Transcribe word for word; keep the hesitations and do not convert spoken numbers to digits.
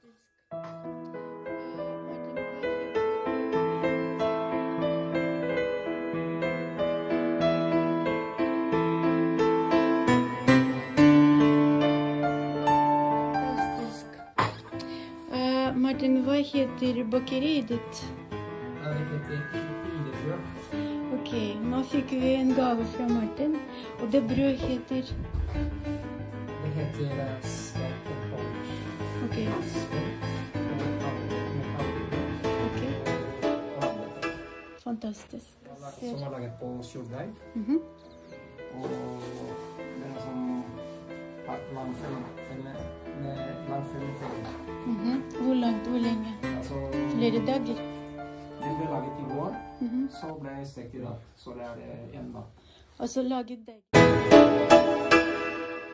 faktisk. Martin, hva heter bakeriet ditt? Ja, det heter Kidebrøk. Ok, nå fikk vi en gave fra Martin, og det brød heter? Det heter uh, svett og brød. Ok. Ok. Fantastisk. Som er laget på kjorddeig. Mhm. Og det er sånn langfremme, langfremme. Mhm. Hvor langt, hvor lenge? Flere dager? Det ble laget i går, så ble jeg stekt i dag, så det er det enda. Og så laget deg.